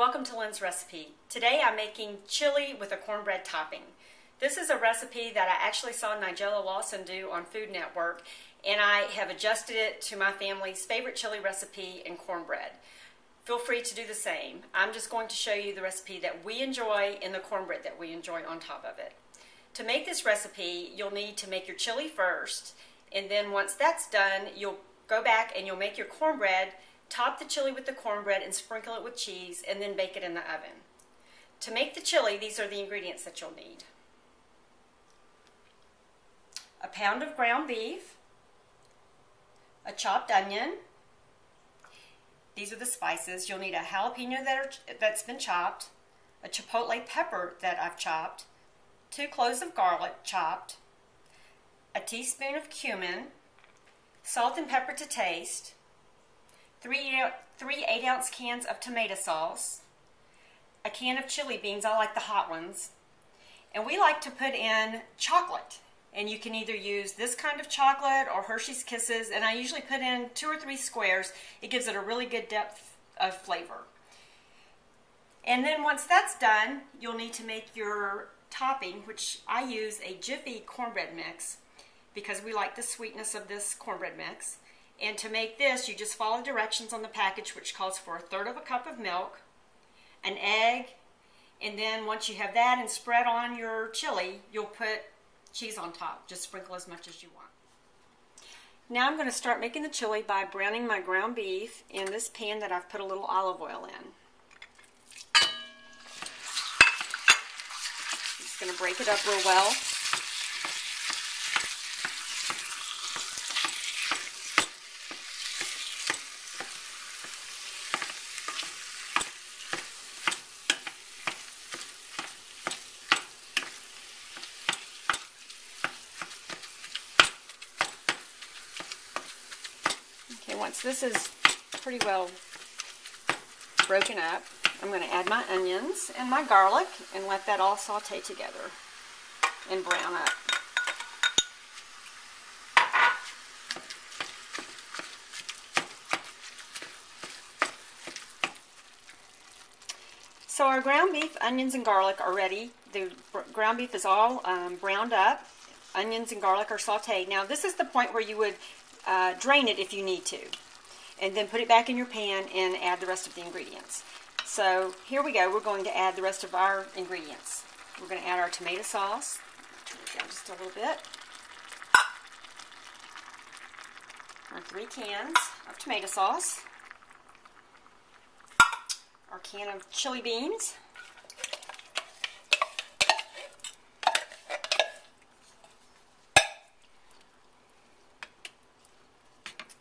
welcome to Lynn's Recipe. Today I'm making chili with a cornbread topping. This is a recipe that I actually saw Nigella Lawson do on Food Network, and I have adjusted it to my family's favorite chili recipe and cornbread. Feel free to do the same. I'm just going to show you the recipe that we enjoy and the cornbread that we enjoy on top of it. To make this recipe, you'll need to make your chili first, and then once that's done, you'll go back and you'll make your cornbread. Top the chili with the cornbread and sprinkle it with cheese, and then bake it in the oven. To make the chili, these are the ingredients that you'll need. A pound of ground beef, a chopped onion, these are the spices. You'll need a jalapeno that's been chopped, a chipotle pepper that I've chopped, 2 cloves of garlic chopped, a teaspoon of cumin, salt and pepper to taste, three 8-ounce cans of tomato sauce, a can of chili beans, I like the hot ones, and we like to put in chocolate. And you can either use this kind of chocolate or Hershey's Kisses, and I usually put in 2 or 3 squares. It gives it a really good depth of flavor. And then once that's done, you'll need to make your topping, which I use a Jiffy cornbread mix because we like the sweetness of this cornbread mix. And to make this, you just follow directions on the package, which calls for 1/3 cup of milk, an egg, and then once you have that and spread on your chili, you'll put cheese on top. Just sprinkle as much as you want. Now I'm going to start making the chili by browning my ground beef in this pan that I've put a little olive oil in. I'm just going to break it up real well. Once this is pretty well broken up, I'm going to add my onions and my garlic and let that all saute together and brown up. So our ground beef, onions, and garlic are ready. The ground beef is all browned up. Onions and garlic are sauteed. Now this is the point where you would drain it if you need to, and then put it back in your pan and add the rest of the ingredients. So here we go, we're going to add the rest of our ingredients. We're going to add our tomato sauce. Turn it down just a little bit. Our 3 cans of tomato sauce, our can of chili beans,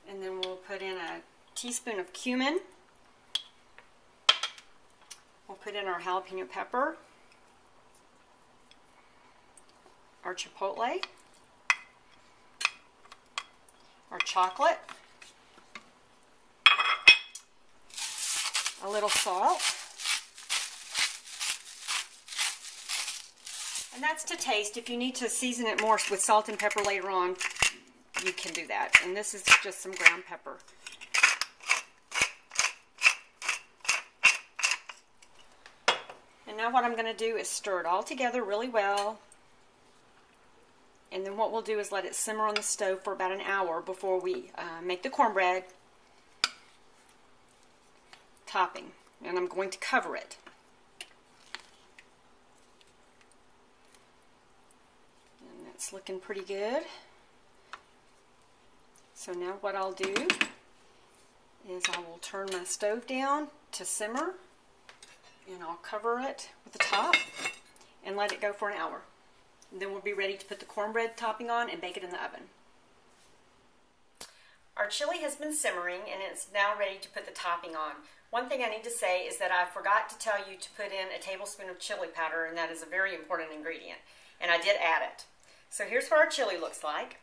and then we'll put in a teaspoon of cumin. We'll put in our jalapeno pepper, our chipotle, our chocolate, a little salt, and that's to taste. If you need to season it more with salt and pepper later on, you can do that. And this is just some ground pepper. And now what I'm going to do is stir it all together really well. And then what we'll do is let it simmer on the stove for about an hour before we make the cornbread topping. And I'm going to cover it. And that's looking pretty good. So now what I'll do is I will turn my stove down to simmer, and I'll cover it with the top and let it go for an hour. And then we'll be ready to put the cornbread topping on and bake it in the oven. Our chili has been simmering and it's now ready to put the topping on. One thing I need to say is that I forgot to tell you to put in a tablespoon of chili powder, and that is a very important ingredient, and I did add it. So here's what our chili looks like.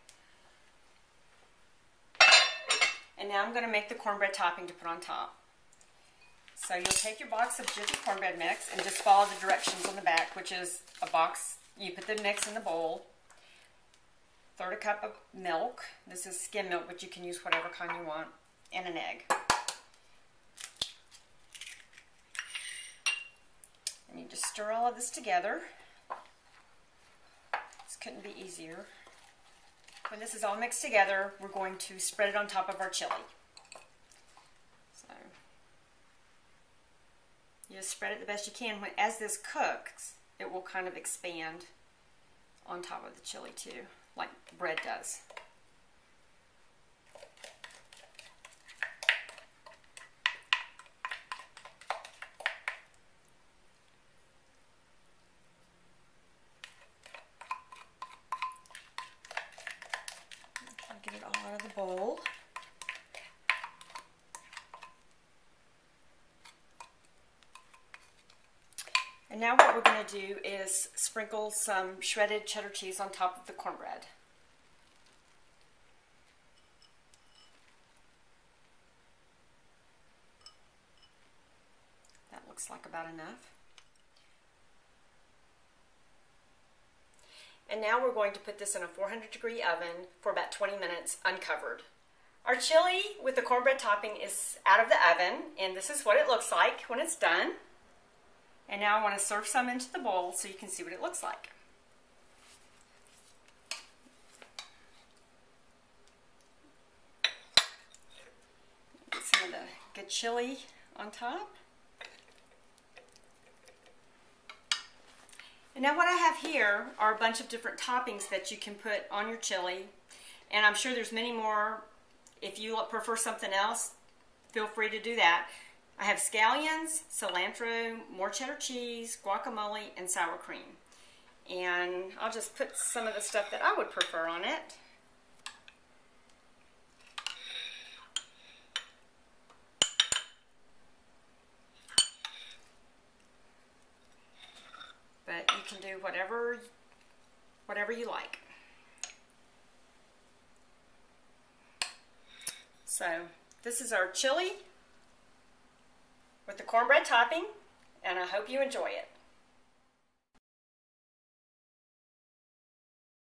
And now I'm going to make the cornbread topping to put on top. So you'll take your box of Jiffy cornbread mix and just follow the directions on the back, which is a box. You put the mix in the bowl, 1/3 cup of milk. This is skim milk, but you can use whatever kind you want, and an egg. Need to stir all of this together. This couldn't be easier. When this is all mixed together, we're going to spread it on top of our chili. So you just spread it the best you can. As this cooks, it will kind of expand on top of the chili too, like bread does. Get it all out of the bowl. And now what we're going to do is sprinkle some shredded cheddar cheese on top of the cornbread. That looks like about enough. And now we're going to put this in a 400-degree oven for about 20 minutes uncovered. Our chili with the cornbread topping is out of the oven, and this is what it looks like when it's done. And now I want to serve some into the bowl so you can see what it looks like. Get some of the good chili on top. And now what I have here are a bunch of different toppings that you can put on your chili, and I'm sure there's many more. If you prefer something else, feel free to do that. I have scallions, cilantro, more cheddar cheese, guacamole, and sour cream. And I'll just put some of the stuff that I would prefer on it. But you can do whatever you like. So this is our chili with the cornbread topping, and I hope you enjoy it.